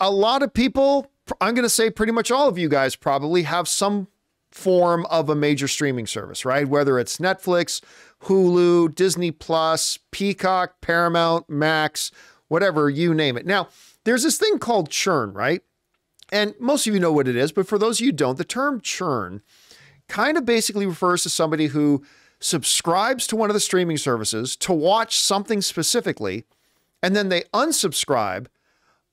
a lot of people, I'm going to say pretty much all of you guys probably have some form of a major streaming service, right? Whether it's Netflix, Hulu, Disney+, Peacock, Paramount, Max, whatever, you name it. Now, there's this thing called churn, right? And most of you know what it is, but for those of you who don't, the term churn kind of basically refers to somebody who subscribes to one of the streaming services to watch something specifically, and then they unsubscribe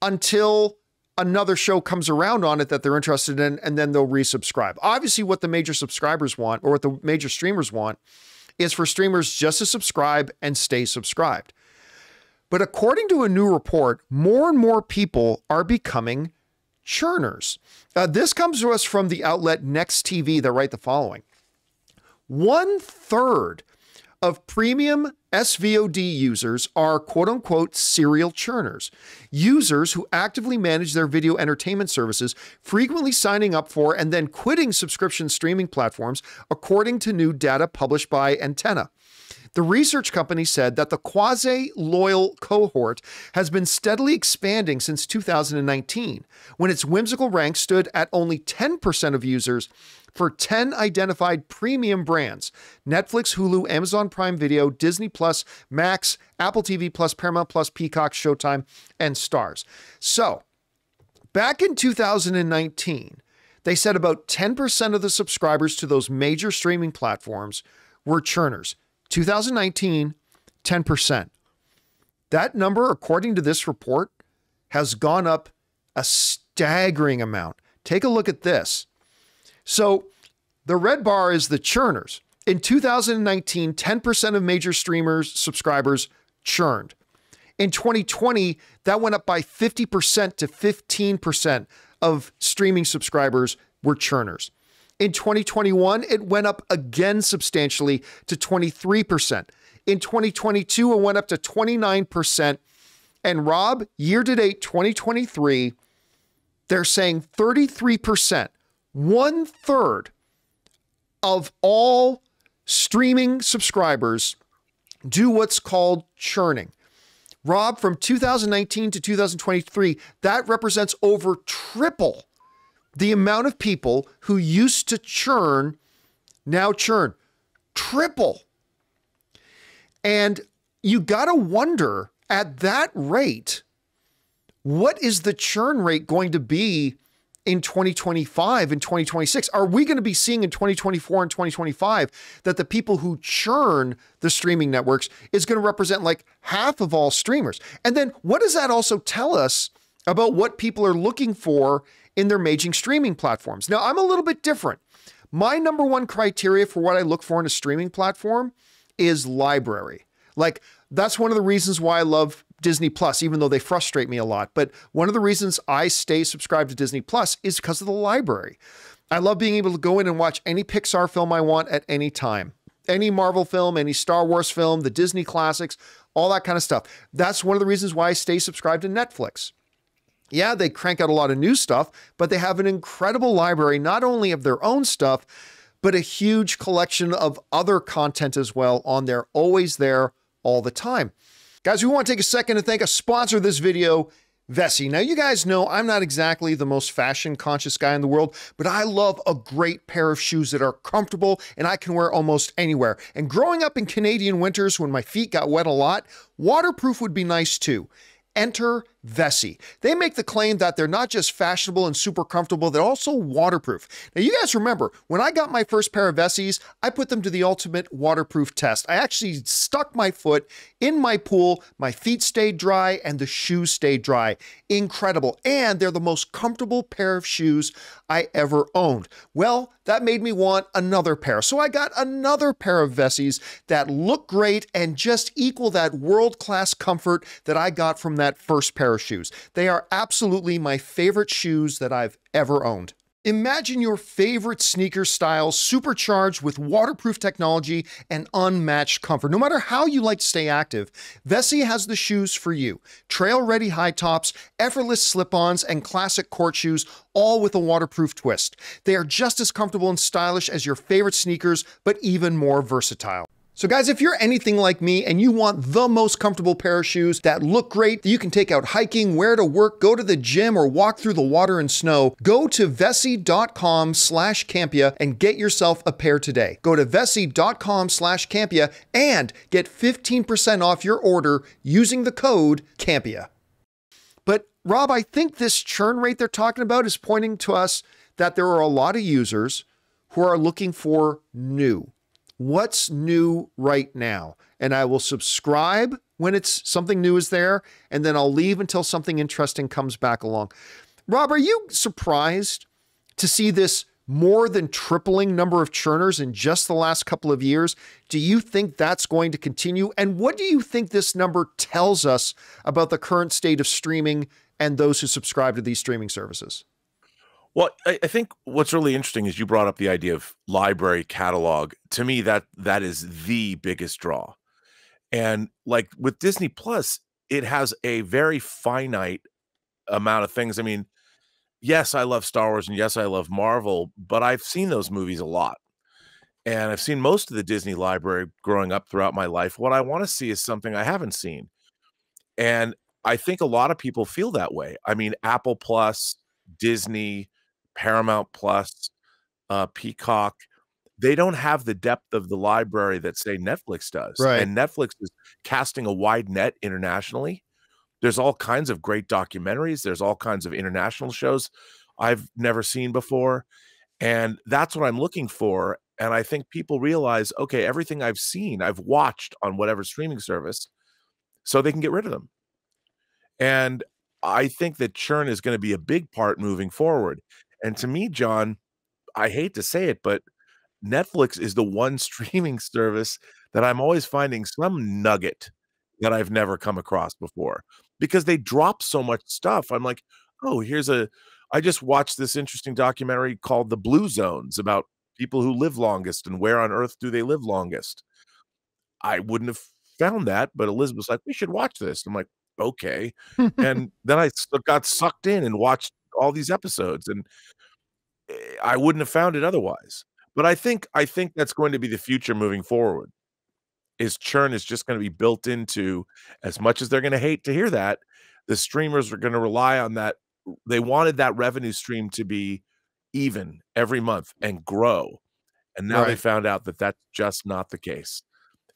until another show comes around on it that they're interested in, and then they'll resubscribe. Obviously, what the major subscribers want, or what the major streamers want, is for streamers just to subscribe and stay subscribed. But according to a new report, more and more people are becoming churners. This comes to us from the outlet Next TV that write the following. 1/3 of premium SVOD users are quote-unquote serial churners, users who actively manage their video entertainment services, frequently signing up for and then quitting subscription streaming platforms, according to new data published by Antenna. The research company said that the quasi-loyal cohort has been steadily expanding since 2019, when its whimsical rank stood at only 10% of users for 10 identified premium brands: Netflix, Hulu, Amazon Prime Video, Disney+, Max, Apple TV+, Paramount+, Peacock, Showtime, and Starz. So, back in 2019, they said about 10% of the subscribers to those major streaming platforms were churners. 2019, 10%. That number, according to this report, has gone up a staggering amount. Take a look at this. So the red bar is the churners. In 2019, 10% of major streamers subscribers churned. In 2020, that went up by 50% to 15% of streaming subscribers were churners. In 2021, it went up again substantially to 23%. In 2022, it went up to 29%. And Rob, year to date 2023, they're saying 33%. 1/3 of all streaming subscribers do what's called churning. Rob, from 2019 to 2023, that represents over triple the amount of people who used to churn now churn. Triple. And you got to wonder, at that rate, what is the churn rate going to be in 2025 and 2026? Are we going to be seeing in 2024 and 2025 that the people who churn the streaming networks is going to represent like half of all streamers? And then what does that also tell us about what people are looking for in their major streaming platforms? Now, I'm a little bit different. My number one criteria for what I look for in a streaming platform is library. Like, that's one of the reasons why I love Disney Plus, even though they frustrate me a lot. But one of the reasons I stay subscribed to Disney Plus is because of the library. I love being able to go in and watch any Pixar film I want at any time, any Marvel film, any Star Wars film, the Disney classics, all that kind of stuff. That's one of the reasons why I stay subscribed to Netflix. Yeah, they crank out a lot of new stuff, but they have an incredible library, not only of their own stuff, but a huge collection of other content as well on there, always there all the time. Guys, we want to take a second to thank a sponsor of this video, Vessi. Now, you guys know I'm not exactly the most fashion-conscious guy in the world, but I love a great pair of shoes that are comfortable and I can wear almost anywhere. And growing up in Canadian winters when my feet got wet a lot, waterproof would be nice too. Enter Vessi. They make the claim that they're not just fashionable and super comfortable, they're also waterproof. Now, you guys remember, when I got my first pair of Vessis, I put them to the ultimate waterproof test. I actually stuck my foot in my pool, my feet stayed dry, and the shoes stayed dry. Incredible. And they're the most comfortable pair of shoes I ever owned. Well, that made me want another pair. So I got another pair of Vessis that look great and just equal that world-class comfort that I got from that first pair of shoes. They are absolutely my favorite shoes that I've ever owned. Imagine your favorite sneaker style supercharged with waterproof technology and unmatched comfort. No matter how you like to stay active, Vessi has the shoes for you. Trail-ready high tops, effortless slip-ons, and classic court shoes, all with a waterproof twist. They are just as comfortable and stylish as your favorite sneakers, but even more versatile. So guys, if you're anything like me and you want the most comfortable pair of shoes that look great, that you can take out hiking, wear to work, go to the gym, or walk through the water and snow, go to vessi.com/Campea and get yourself a pair today. Go to vessi.com/Campea and get 15% off your order using the code Campea. But Rob, I think this churn rate they're talking about is pointing to us that there are a lot of users who are looking for new. What's new right now? And I will subscribe when it's something new is there, and then I'll leave until something interesting comes back along. Rob, are you surprised to see this more than tripling number of churners in just the last couple of years? Do you think that's going to continue? And what do you think this number tells us about the current state of streaming and those who subscribe to these streaming services? Well, I think what's really interesting is you brought up the idea of library catalog. To me, that is the biggest draw. And like with Disney Plus, it has a very finite amount of things. I mean, yes, I love Star Wars and yes, I love Marvel, but I've seen those movies a lot. And I've seen most of the Disney library growing up throughout my life. What I want to see is something I haven't seen. And I think a lot of people feel that way. I mean, Apple Plus, Disney, Paramount+, Peacock, they don't have the depth of the library that, say, Netflix does. Right. And Netflix is casting a wide net internationally. There's all kinds of great documentaries. There's all kinds of international shows I've never seen before. And that's what I'm looking for. And I think people realize, okay, everything I've seen, I've watched on whatever streaming service, so they can get rid of them. And I think that churn is going to be a big part moving forward. And to me, John, I hate to say it, but Netflix is the one streaming service that I'm always finding some nugget that I've never come across before because they drop so much stuff. I'm like, oh, I just watched this interesting documentary called The Blue Zones about people who live longest and where on earth do they live longest. I wouldn't have found that, but Elizabeth's like, we should watch this. I'm like, okay. And then I got sucked in and watched all these episodes, and I wouldn't have found it otherwise. But I think that's going to be the future moving forward. Is churn is just going to be built into, as much as they're going to hate to hear that, the streamers are going to rely on that. They wanted that revenue stream to be even every month and grow. And now they found out that that's just not the case.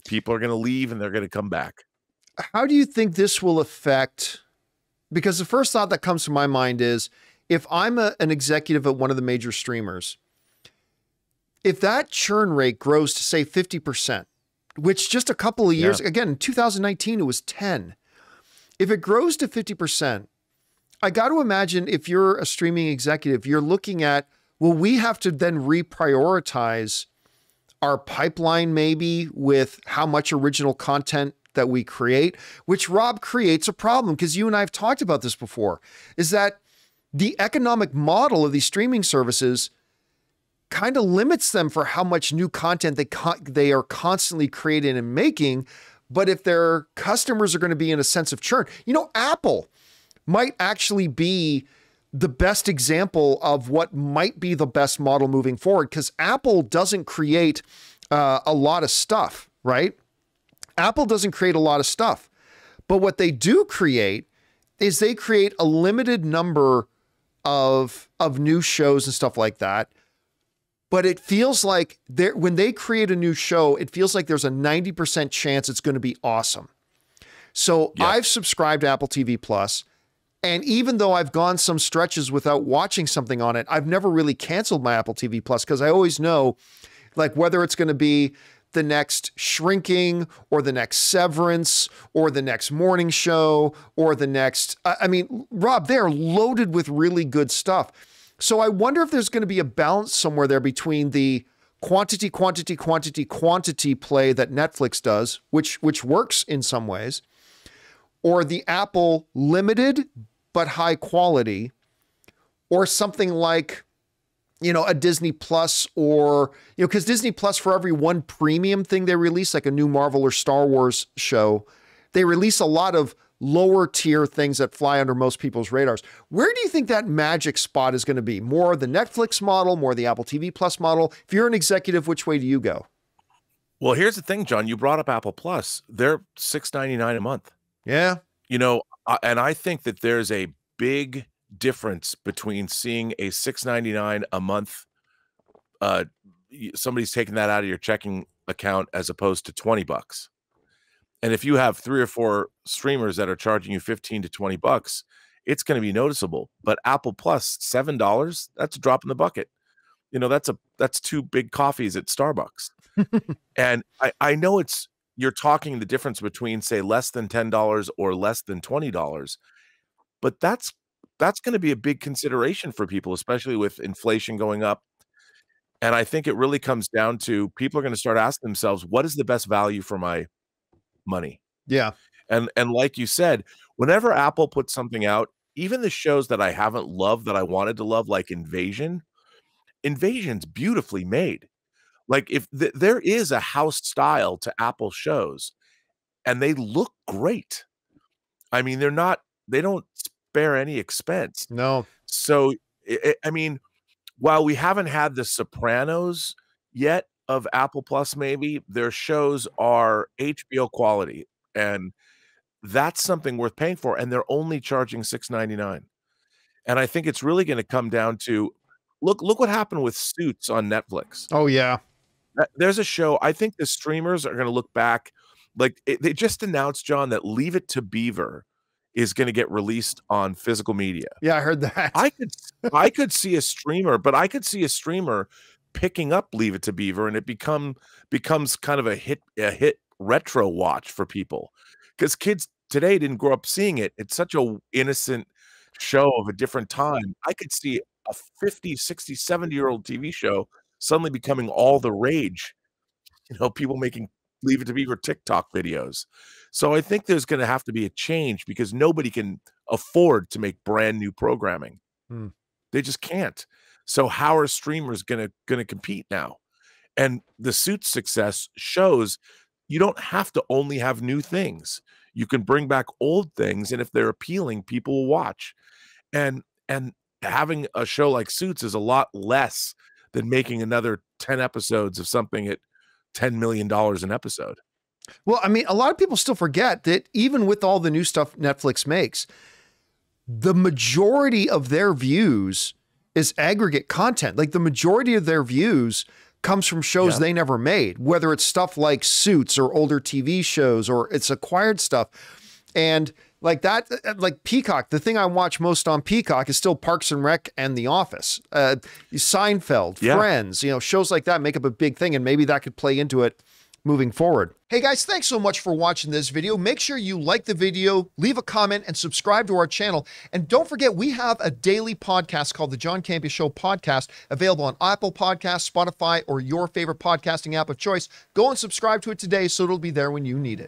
People are going to leave and they're going to come back. How do you think this will affect, because the first thought that comes to my mind is, if I'm an executive at one of the major streamers, if that churn rate grows to say 50%, which just a couple of years, again, in 2019, it was 10. If it grows to 50%, I got to imagine if you're a streaming executive, you're looking at, well, we have to then reprioritize our pipeline maybe with how much original content that we create, which, Rob, creates a problem, because you and I have talked about this before, is that the economic model of these streaming services kind of limits them for how much new content they are constantly creating and making. But if their customers are going to be in a sense of churn, you know, Apple might actually be the best example of what might be the best model moving forward, because Apple doesn't create a lot of stuff, right? Apple doesn't create a lot of stuff, but what they do create is they create a limited number of new shows and stuff like that. But it feels like when they create a new show, it feels like there's a 90% chance it's going to be awesome. So I've subscribed to Apple TV+, and even though I've gone some stretches without watching something on it, I've never really canceled my Apple TV+, because I always know, like, whether it's going to be the next Shrinking or the next Severance or the next morning show or the next, I mean, Rob, they're loaded with really good stuff. So I wonder if there's going to be a balance somewhere there between the quantity play that Netflix does, which works in some ways, or the Apple limited but high quality, or something like, you know, a Disney Plus, or, you know, because Disney Plus, for every one premium thing they release, like a new Marvel or Star Wars show, they release a lot of lower tier things that fly under most people's radars. Where do you think that magic spot is going to be? More the Netflix model, more the Apple TV Plus model? If you're an executive, which way do you go? Well, here's the thing, John. You brought up Apple Plus. They're $6.99 a month. Yeah. You know, and I think that there's a big difference between seeing a $6.99 a month. Somebody's taking that out of your checking account as opposed to $20. And if you have 3 or 4 streamers that are charging you $15 to $20, it's going to be noticeable. But Apple Plus, $7, that's a drop in the bucket. You know, that's 2 big coffees at Starbucks. And I know it's, you're talking the difference between, say, less than $10 or less than $20, but that's going to be a big consideration for people, especially with inflation going up. And I think it really comes down to people are going to start asking themselves, what is the best value for my money? Yeah. And like you said, whenever Apple puts something out, even the shows that I haven't loved that I wanted to love, like Invasion, Invasion's beautifully made. Like, if there is a house style to Apple shows, and they look great. I mean, they're not, they don't spare any expense. No. So, I mean, while we haven't had The Sopranos yet of Apple Plus, maybe their shows are HBO quality, and that's something worth paying for. And they're only charging $6.99. And I think it's really going to come down to, look what happened with Suits on Netflix. Oh yeah. There's a show. I think the streamers are going to look back. Like, they just announced, John, that Leave It to Beaver is going to get released on physical media. Yeah, I heard that. I could see a streamer, but I could see a streamer picking up Leave It to Beaver, and it becomes kind of a hit retro watch for people, because kids today didn't grow up seeing it. It's such a innocent show of a different time. I could see a 50, 60, 70-year-old TV show suddenly becoming all the rage, you know, people making Leave It to Beaver TikTok videos. So I think there's going to have to be a change, because nobody can afford to make brand new programming. They just can't. So how are streamers going to compete now? And the Suits success shows you don't have to only have new things. You can bring back old things, and if they're appealing, people will watch. And having a show like Suits is a lot less than making another 10 episodes of something at $10 million an episode. Well, I mean, a lot of people still forget that even with all the new stuff Netflix makes, the majority of their views is aggregate content. Like, the majority of their views comes from shows they never made, whether it's stuff like Suits or older TV shows, or it's acquired stuff. And like that, like Peacock, the thing I watch most on Peacock is still Parks and Rec and The Office, Seinfeld, Friends, you know, shows like that make up a big thing, and maybe that could play into it moving forward. Hey guys, thanks so much for watching this video. Make sure you like the video, leave a comment, and subscribe to our channel. And don't forget, we have a daily podcast called The John Campea Show Podcast, available on Apple Podcasts, Spotify, or your favorite podcasting app of choice. Go and subscribe to it today so it'll be there when you need it.